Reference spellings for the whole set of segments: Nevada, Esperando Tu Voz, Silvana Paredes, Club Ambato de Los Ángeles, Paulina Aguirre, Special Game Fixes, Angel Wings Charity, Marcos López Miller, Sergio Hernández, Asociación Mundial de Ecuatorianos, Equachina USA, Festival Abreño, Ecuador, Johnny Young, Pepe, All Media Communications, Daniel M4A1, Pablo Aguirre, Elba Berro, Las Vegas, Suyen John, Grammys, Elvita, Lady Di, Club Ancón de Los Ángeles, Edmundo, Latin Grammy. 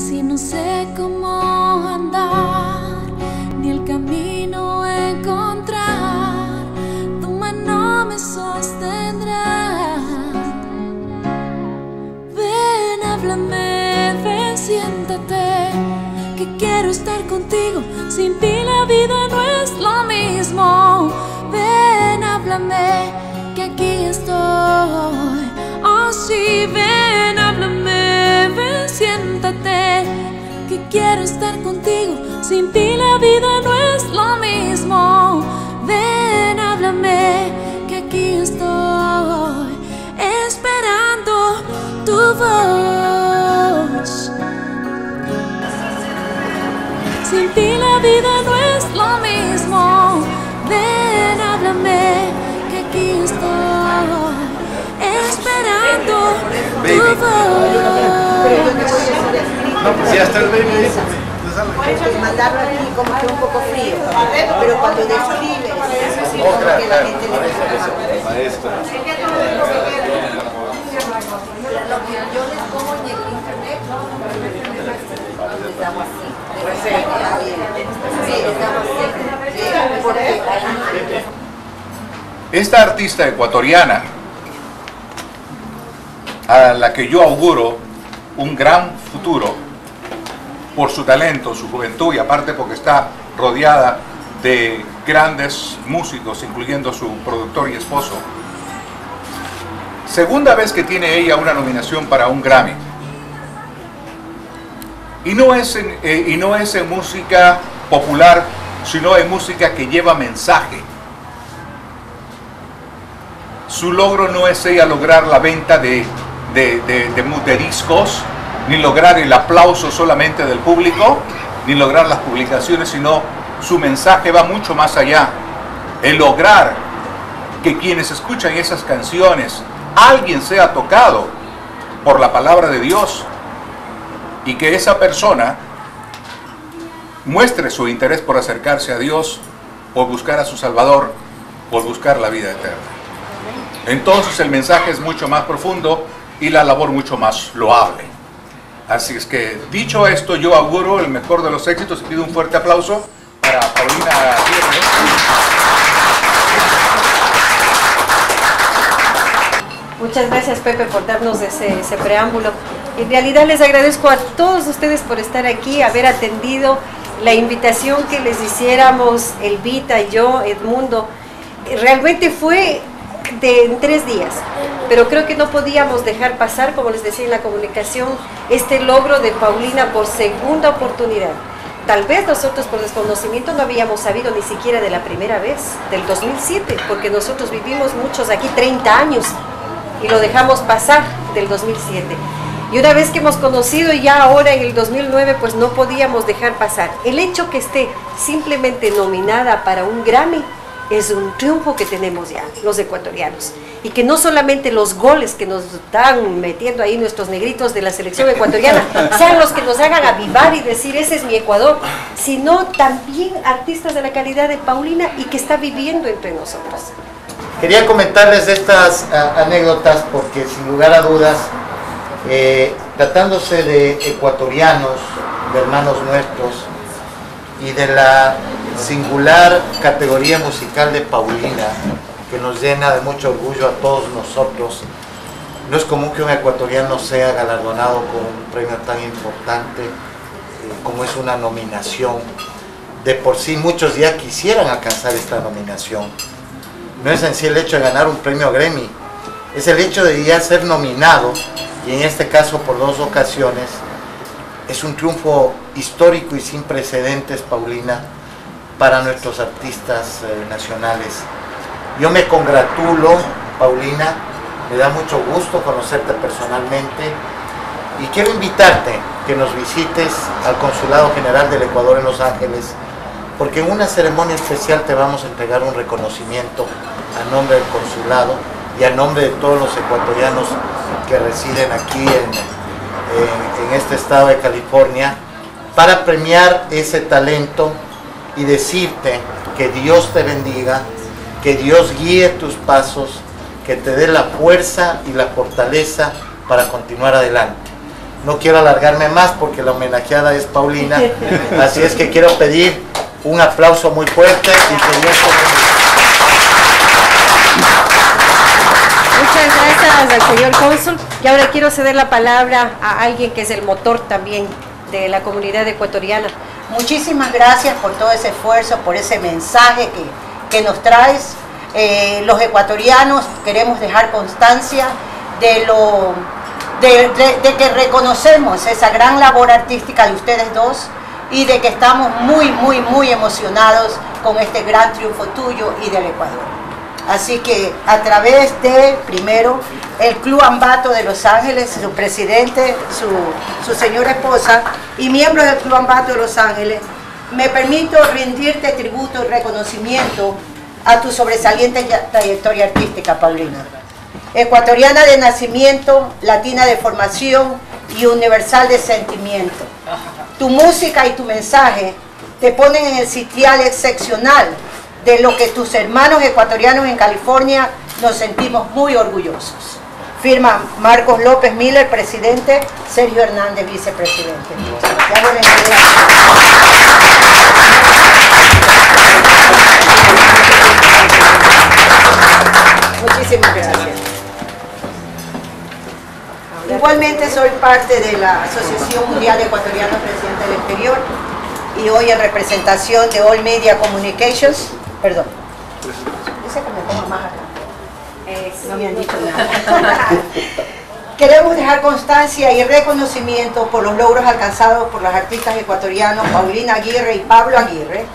si no sé cómo andar, ni el camino encontrar, tu mano me sostendrá. Ven, háblame, ven, siéntate, que quiero estar contigo, sin ti la vida no es lo mismo. Ven, háblame, que aquí estoy, oh sí, ven, háblame, ven, siéntate, que quiero estar contigo, sin ti la vida no es lo mismo. Ven, háblame, que aquí estoy, esperando tu voz. Sin ti la vida no es lo mismo. Ven, háblame, que aquí estoy, esperando tu voz. No, pues ya está el baby ahí. Entonces, mandarlo aquí como que un poco frío, pero cuando de eso libre, eso sí, como que la gente le gusta. Yo les pongo en el internet, estamos así. Sí, estamos así. Porque ahí... Esta artista ecuatoriana, a la que yo auguro un gran futuro por su talento, su juventud, y aparte porque está rodeada de grandes músicos, incluyendo su productor y esposo. Segunda vez que tiene ella una nominación para un Grammy. Y no es en música popular, sino en música que lleva mensaje. Su logro no es ella lograr la venta de discos, ni lograr el aplauso solamente del público, ni lograr las publicaciones, sino su mensaje va mucho más allá. El lograr que quienes escuchan esas canciones, alguien sea tocado por la palabra de Dios y que esa persona muestre su interés por acercarse a Dios, por buscar a su Salvador, por buscar la vida eterna. Entonces el mensaje es mucho más profundo y la labor mucho más loable. Así es que, dicho esto, yo auguro el mejor de los éxitos y pido un fuerte aplauso para Paulina Aguirre. Muchas gracias, Pepe, por darnos ese preámbulo. En realidad les agradezco a todos ustedes por estar aquí, haber atendido la invitación que les hiciéramos Elvita, yo, Edmundo. Realmente fue... en 3 días, pero creo que no podíamos dejar pasar, como les decía en la comunicación, este logro de Paulina por segunda oportunidad. Tal vez nosotros por desconocimiento no habíamos sabido ni siquiera de la primera vez, del 2007, porque nosotros vivimos muchos aquí 30 años y lo dejamos pasar del 2007. Y una vez que hemos conocido ya ahora en el 2009, pues no podíamos dejar pasar. El hecho que esté simplemente nominada para un Grammy, es un triunfo que tenemos ya, los ecuatorianos. Y que no solamente los goles que nos están metiendo ahí nuestros negritos de la selección ecuatoriana sean los que nos hagan avivar y decir, ese es mi Ecuador, sino también artistas de la calidad de Paulina y que está viviendo entre nosotros. Quería comentarles estas anécdotas porque sin lugar a dudas, tratándose de ecuatorianos, de hermanos nuestros, y de la singular categoría musical de Paulina, que nos llena de mucho orgullo a todos nosotros. No es común que un ecuatoriano sea galardonado con un premio tan importante como es una nominación. De por sí muchos ya quisieran alcanzar esta nominación. No es en sí el hecho de ganar un premio Grammy, es el hecho de ya ser nominado, y en este caso por 2 ocasiones. Es un triunfo histórico y sin precedentes, Paulina, para nuestros artistas nacionales. Yo me congratulo, Paulina, me da mucho gusto conocerte personalmente y quiero invitarte que nos visites al Consulado General del Ecuador en Los Ángeles, porque en una ceremonia especial te vamos a entregar un reconocimiento a nombre del Consulado y a nombre de todos los ecuatorianos que residen aquí en este estado de California, para premiar ese talento y decirte que Dios te bendiga, que Dios guíe tus pasos, que te dé la fuerza y la fortaleza para continuar adelante. No quiero alargarme más porque la homenajeada es Paulina, así es que quiero pedir un aplauso muy fuerte y que Dios Muchas gracias al señor cónsul. Y ahora quiero ceder la palabra a alguien que es el motor también de la comunidad ecuatoriana. Muchísimas gracias por todo ese esfuerzo, por ese mensaje que nos traes. Los ecuatorianos queremos dejar constancia de que reconocemos esa gran labor artística de ustedes dos y de que estamos muy emocionados con este gran triunfo tuyo y del Ecuador. Así que a través de, primero, el Club Ambato de Los Ángeles, su presidente, su señora esposa y miembros del Club Ambato de Los Ángeles, me permito rendirte tributo y reconocimiento a tu sobresaliente trayectoria artística, Paulina. Ecuatoriana de nacimiento, latina de formación y universal de sentimiento. Tu música y tu mensaje te ponen en el sitial excepcional de lo que tus hermanos ecuatorianos en California nos sentimos muy orgullosos. Firma Marcos López Miller, presidente, Sergio Hernández, vicepresidente. Muchísimas gracias. Igualmente soy parte de la Asociación Mundial de Ecuatorianos Residentes del Exterior y hoy en representación de All Media Communications, perdón, dice que me pongo más acá, no me han dicho nada. Queremos dejar constancia y reconocimiento por los logros alcanzados por los artistas ecuatorianos Paulina Aguirre y Pablo Aguirre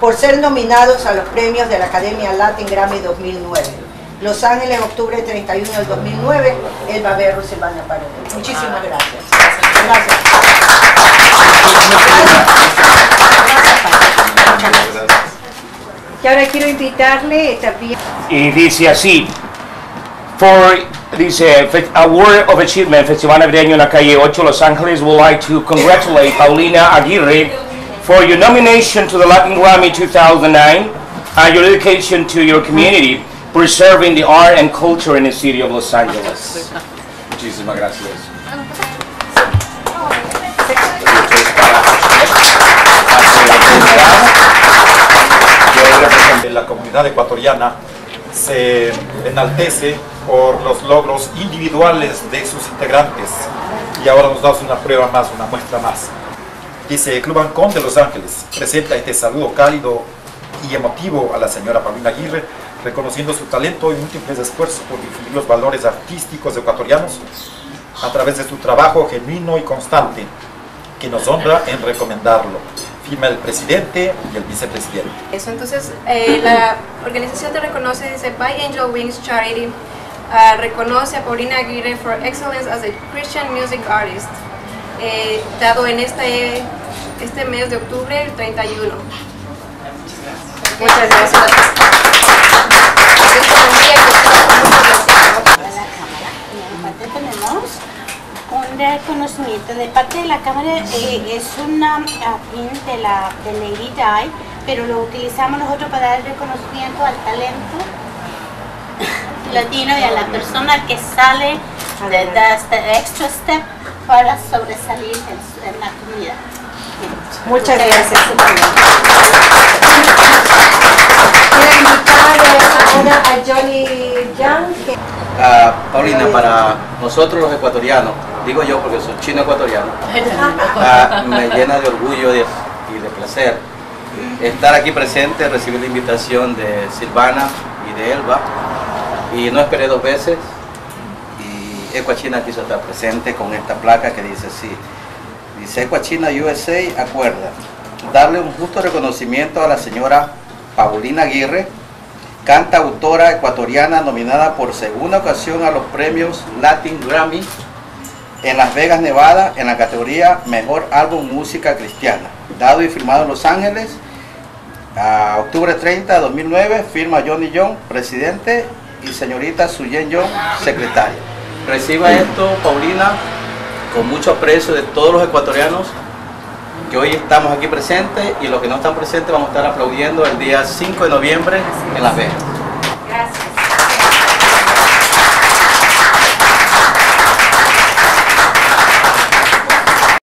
por ser nominados a los premios de la Academia Latin Grammy 2009. Los Ángeles, octubre 31 del 2009, Elba Berro, Silvana Paredes. Muchísimas gracias. Gracias. Gracias. Y ahora quiero invitarle también. Y dice así, dice, Award of Achievement, Festival Abreño en la calle 8, Los Ángeles, would like to congratulate Paulina Aguirre for your nomination to the Latin Grammy 2009 and your dedication to your community. Preserving the art and culture in the city of Los Angeles. Muchísimas gracias. La comunidad ecuatoriana se enaltece por los logros individuales de sus integrantes y ahora nos das una prueba más, una muestra más. Dice Club Ancón de Los Ángeles presenta este saludo cálido y emotivo a la señora Paulina Aguirre, reconociendo su talento y múltiples esfuerzos por difundir los valores artísticos ecuatorianos a través de su trabajo genuino y constante, que nos honra en recomendarlo. Firma el presidente y el vicepresidente. Eso, entonces, la organización te reconoce, dice, by Angel Wings Charity, reconoce a Paulina Aguirre for excellence as a Christian music artist, dado en este mes de octubre, el 31. Muchas gracias. Tenemos un reconocimiento de parte de la cámara, es una print de Lady Di, pero lo utilizamos nosotros para dar reconocimiento al talento latino y a la persona que sale de este extra step para sobresalir en la comunidad. Muchas gracias. Quiero invitar ahora a Johnny Young. Paulina, para nosotros los ecuatorianos, digo yo porque soy chino ecuatoriano, me llena de orgullo y de placer estar aquí presente, recibir la invitación de Silvana y de Elba, y no esperé dos veces y Equachina quiso estar presente con esta placa que dice así, dice Equachina USA acuerda darle un justo reconocimiento a la señora Paulina Aguirre, cantautora ecuatoriana nominada por segunda ocasión a los premios Latin Grammy en Las Vegas, Nevada, en la categoría Mejor Álbum Música Cristiana, dado y firmado en Los Ángeles, a octubre 30 de 2009, firma Johnny Young, presidente, y señorita Suyen John, secretaria. Reciba esto, Paulina, con mucho aprecio de todos los ecuatorianos que hoy estamos aquí presentes, y los que no están presentes vamos a estar aplaudiendo el día 5 de noviembre en Las Vegas.